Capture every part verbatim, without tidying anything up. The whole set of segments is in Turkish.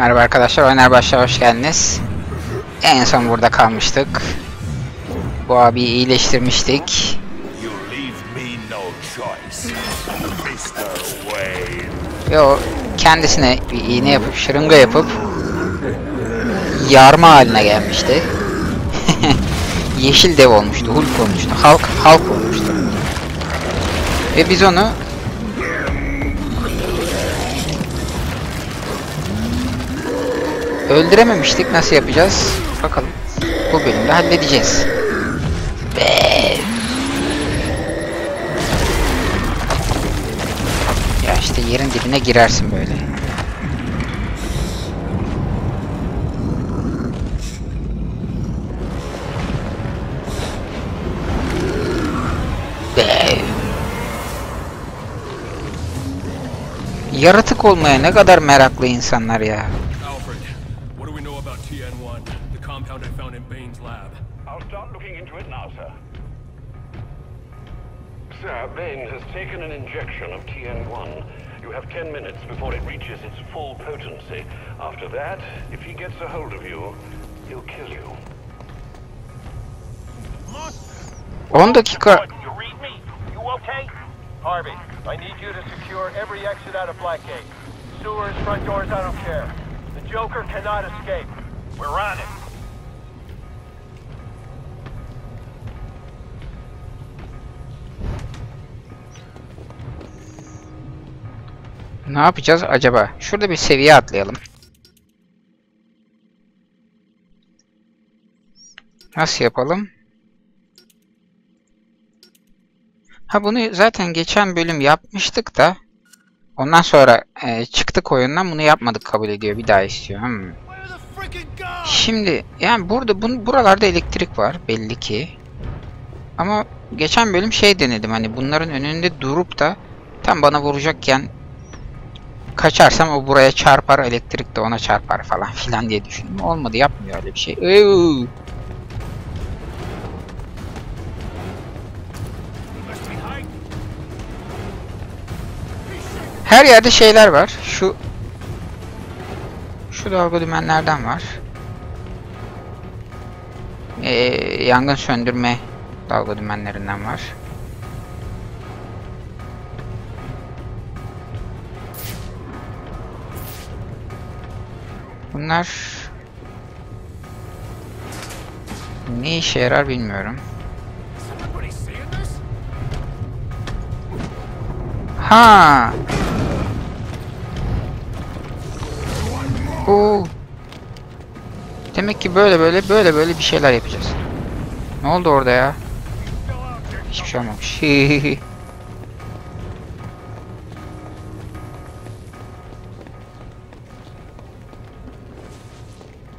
Merhaba arkadaşlar, Oynar Başlık'a hoş geldiniz. En son burada kalmıştık. Bu abiyi iyileştirmiştik. Ve o kendisine bir iğne yapıp, şırınga yapıp yarma haline gelmişti. Yeşil dev olmuştu, Hulk olmuştu, Hulk, Hulk olmuştu. Ve biz onu öldürememiştik. Nasıl yapacağız? Bakalım. Bu bölümde halledeceğiz. Ya işte yerin dibine girersin böyle. Yaratık olmaya ne kadar meraklı insanlar ya. T N one, the compound I found in Bane's lab. I'll start looking into it now, sir. Sir, Bane has taken an injection of T N one. You have ten minutes before it reaches its full potency. After that, if he gets a hold of you, he'll kill you. on the kicker. You read me? You okay? Harvey, I need you to secure every exit out of Blackgate. Sewers, front doors, I don't care. The Joker cannot escape. We're on it. Ne yapacağız acaba? Şurada bir seviye atlayalım. Nasıl yapalım? Ha, bunu zaten geçen bölüm yapmıştık da ondan sonra e, çıktık oyundan, bunu yapmadık kabul ediyor, bir daha istiyor. Hmm. Şimdi yani burada bun, buralarda elektrik var belli ki. Ama geçen bölüm şey denedim, hani bunların önünde durup da tam bana vuracakken kaçarsam o buraya çarpar, elektrik de ona çarpar falan filan diye düşündüm. Olmadı, yapmıyor öyle bir şey. Eww. Her yerde şeyler var. Şu Şu dalga dümenlerden var. Ee, yangın söndürme dalga dümenlerinden var. Bunlar ne işe yarar bilmiyorum. Ha. Oo. Demek ki böyle böyle böyle böyle bir şeyler yapacağız. Ne oldu orada ya? Hiçbir şey olmamış.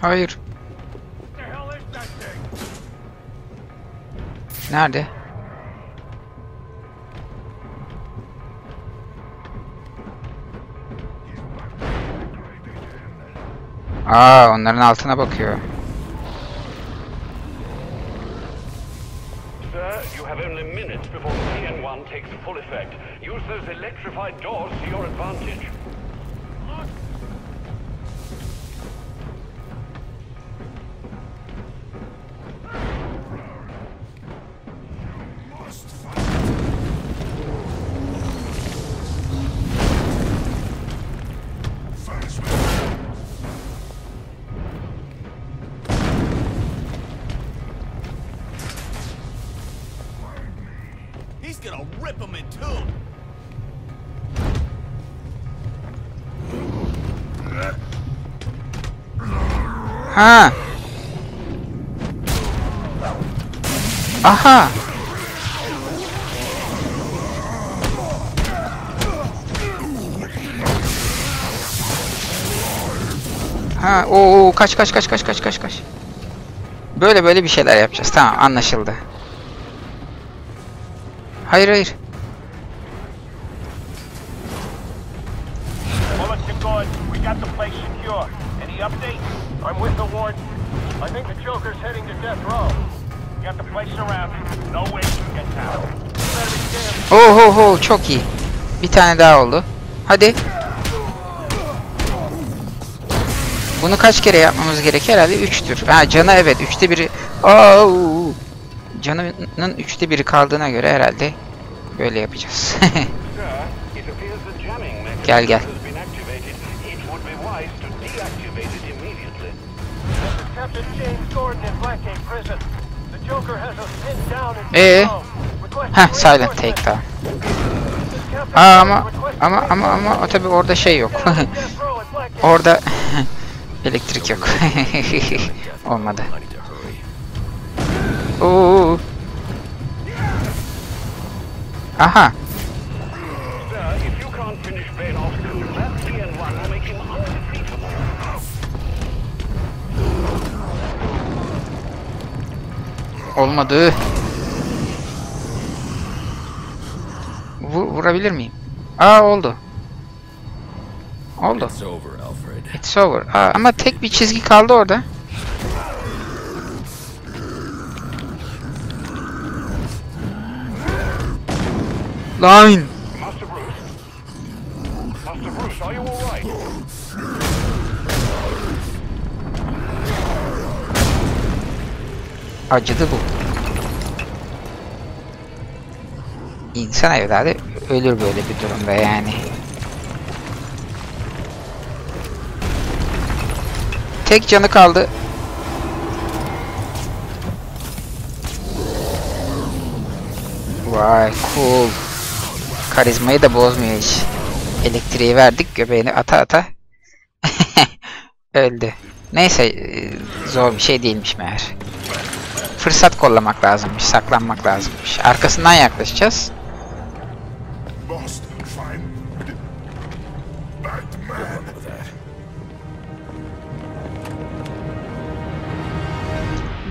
Hayır. Nerede? Aa, onların altına bakıyor. Sir, you have only minutes before C N one takes full effect. Use those electrified doors to your advantage. Ha. Aha. Ha, o kaç kaç kaç kaç kaç kaç kaç. Böyle böyle bir şeyler yapacağız. Tamam, anlaşıldı. Hayır hayır. I'm with the warden. I think the Joker's heading to death row. You got the place surrounded. No way you can get out. Oh ho ho, çok iyi. Bir tane daha oldu. Hadi. Bunu kaç kere yapmamız gerek? Herhalde üçtür. Ha cana evet üçte biri. Au! Canının üçte biri kaldığına göre herhalde böyle yapacağız. Gel gel. Ee, ha silent take down. Aa, ama ama ama ama o tabii orada şey yok. Orada elektrik yok. Olmadı. Oo. Aha. Olmadı. Vur, vurabilir miyim? Aa oldu. Oldu. It's over, Alfred. It's over. Aa, ama tek bir çizgi kaldı orada. Line. Master Bruce. Master Bruce, are you all right? Acıdı bu. İnsan evladı ölür böyle bir durumda yani. Tek canı kaldı. Vay cool. Karizmayı da bozmuyor hiç. Elektriği verdik, göbeğini ata ata. Öldü. Neyse, zor bir şey değilmiş meğer. Fırsat kollamak lazımmış, saklanmak lazımmış. Arkasından yaklaşacağız.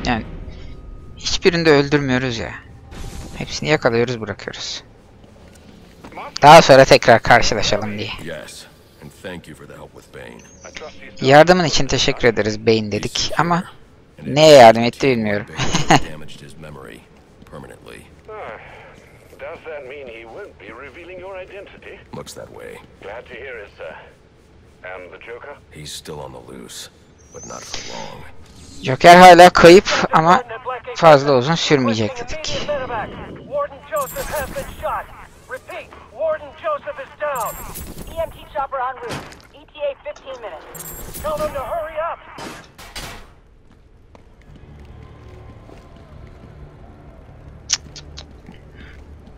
Yani hiçbirini de öldürmüyoruz ya. Hepsini yakalıyoruz, bırakıyoruz. Daha sonra tekrar karşılaşalım diye. Yardımın için teşekkür ederiz Bane dedik ama neye yardım etti bilmiyorum. Joker hala kayıp ama fazla uzun sürmeyecek dedik. Repeat, Warden Joseph is down. E M T chopper en route. E T A fifteen minutes. Tell them to hurry up.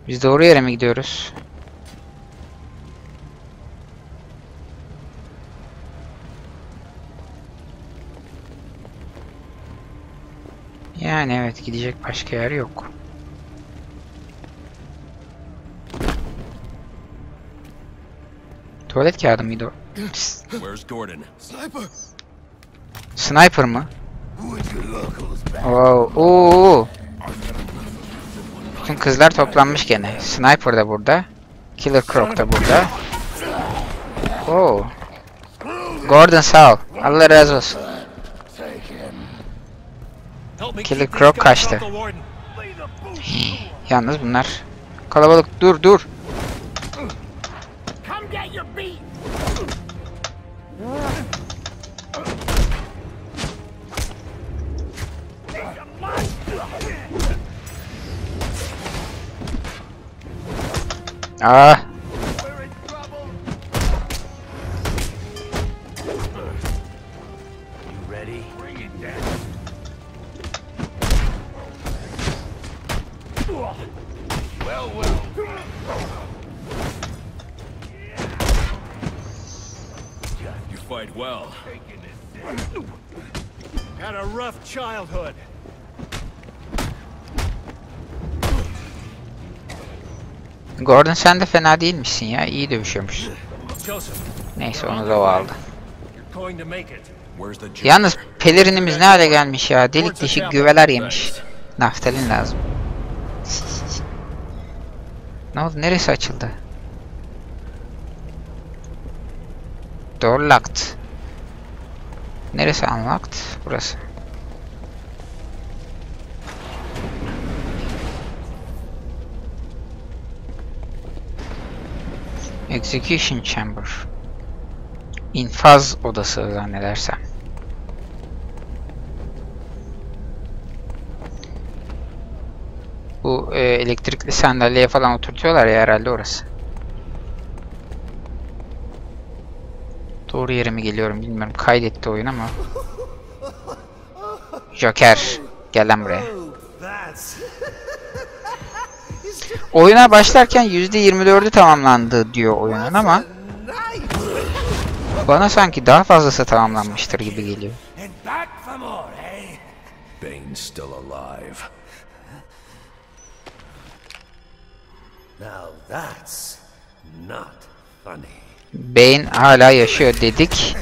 Biz doğru yere mi gidiyoruz? Yani evet, gidecek başka yer yok. Tuvalet kağıdı mıydı o? Sniper mı? Wow. Oo. Bütün kızlar toplanmış gene. Sniper da burada. Killer Croc da burada. Oo. Gordon sağ ol. Allah razı olsun. Killer Croc kaçtı. Yalnız bunlar kalabalık. Dur dur. Ah. Gordon sen de fena değilmişsin ya, iyi dövüşüyormuşsun. Neyse onu da o aldı. Yalnız pelerinimiz ne hale gelmiş ya, delik dişi güveler yemiş. Naftalin lazım. Ne oldu, neresi açıldı? Door locked. Neresi unlocked? Burası. Execution chamber. İnfaz odası zannedersem. elektrikli sandalyeye falan oturtuyorlar ya, herhalde orası. Doğru yere mi geliyorum bilmiyorum. Kaydetti oyun ama. Joker, gel lan buraya. Oyuna başlarken yüzde yirmi dördü tamamlandı diyor oyunun ama bana sanki daha fazlası tamamlanmıştır gibi geliyor. Bane's still alive. Now that's not funny. Bane hala yaşıyor dedik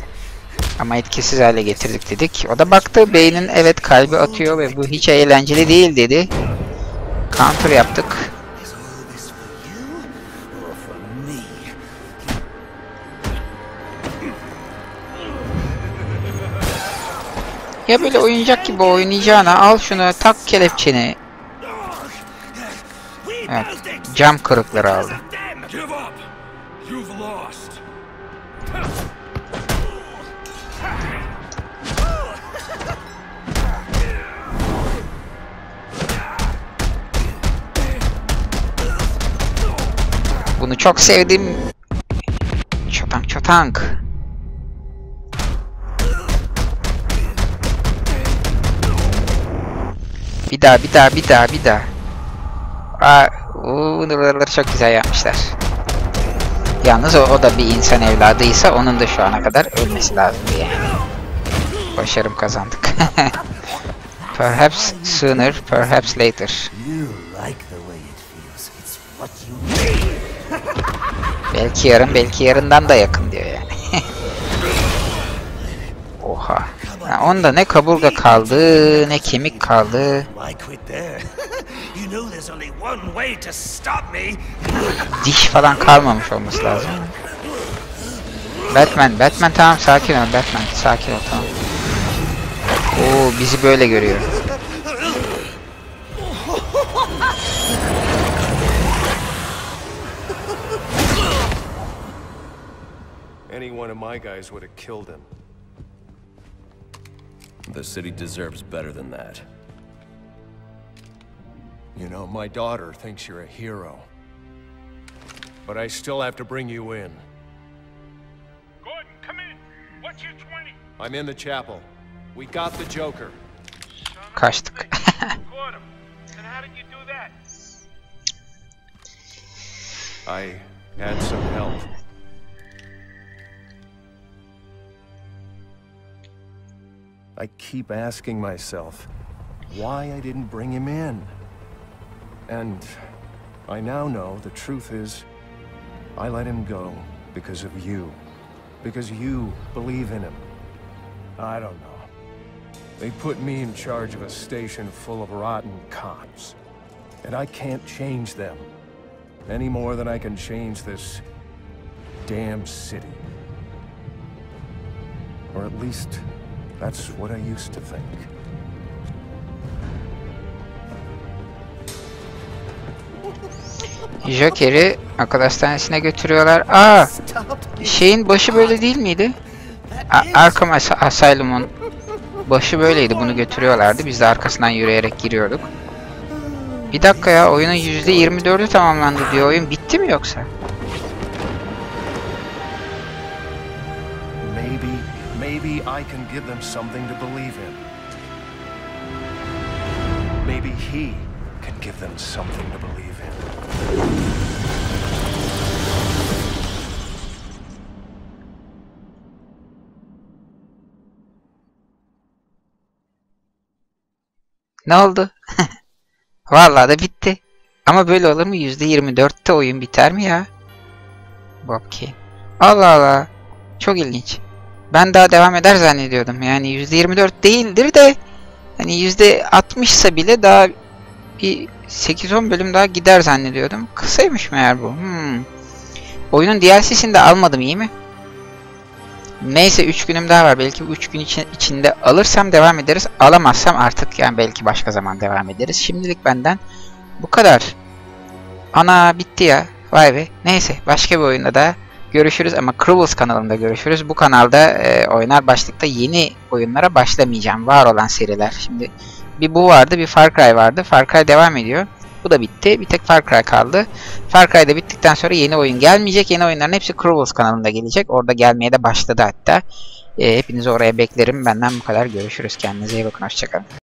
ama etkisiz hale getirdik dedik. O da baktı, Bane'in evet kalbi atıyor ve bu hiç eğlenceli değil dedi. Counter yaptık. Ya böyle oyuncak gibi oynayacağına al şunu, tak kelepçeni. Evet, cam kırıkları aldı. Bunu çok sevdim. Çotank çotank. Bir daha, bir daha, bir daha, bir daha. Aa, ooo, çok güzel yapmışlar. Yalnız o, o da bir insan evladıysa onun da şu ana kadar ölmesi lazım diye. Başarım kazandık. Perhaps sooner, perhaps later. Belki yarın, belki yarından da yakın diyor yani. Oha. Yani onda ne kaburga kaldı, ne kemik kaldı. Diş falan kalmamış olması lazım. Batman, Batman tamam, sakin ol Batman, sakin ol tamam. Oo, bizi böyle görüyor. Any one of my guys would have killed him. The city deserves better than that. You know, my daughter thinks you're a hero. But I still have to bring you in. Gordon, come in. What's your twenty? I'm in the chapel. We got the Joker. Kaçtık. Gordon, and how did you do that? I had some help. I keep asking myself why I didn't bring him in. And I now know the truth is I let him go because of you. Because you believe in him. I don't know. They put me in charge of a station full of rotten cops. And I can't change them any more than I can change this damn city. Or at least that's what I used to think. Joker'i akıl hastanesine götürüyorlar. Aa, şeyin başı böyle değil miydi? Arkham Asylum'un başı böyleydi. Bunu götürüyorlardı. Biz de arkasından yürüyerek giriyorduk. Bir dakika ya, oyunun yüzde yirmi dördü tamamlandı diyor. Oyun bitti mi yoksa? Maybe I can give them something to believe in. Maybe he can give them something to believe in. Ne oldu? Vallahi da bitti. Ama böyle olur mu? yüzde yirmi dörtte oyun biter mi ya? Bakayım. Allah Allah. Çok ilginç. Ben daha devam eder zannediyordum. Yani yüzde yirmi dört değildir de hani yüzde altmışsa bile daha bir sekiz on bölüm daha gider zannediyordum. Kısaymış meğer bu. Hmm. Oyunun D L C'sini de almadım, iyi mi? Neyse, üç günüm daha var. Belki üç gün içi içinde alırsam devam ederiz. Alamazsam artık yani belki başka zaman devam ederiz. Şimdilik benden bu kadar. Ana bitti ya. Vay be. Neyse, başka bir oyunda da görüşürüz ama Cruvils kanalında görüşürüz. Bu kanalda e, Oynar Başlık'ta yeni oyunlara başlamayacağım. Var olan seriler. Şimdi bir bu vardı, bir Far Cry vardı. Far Cry devam ediyor. Bu da bitti. Bir tek Far Cry kaldı. Far Cry'da bittikten sonra yeni oyun gelmeyecek. Yeni oyunların hepsi Cruvils kanalında gelecek. Orada gelmeye de başladı hatta. E, hepinizi oraya beklerim. Benden bu kadar. Görüşürüz. Kendinize iyi bakın. Hoşçakalın.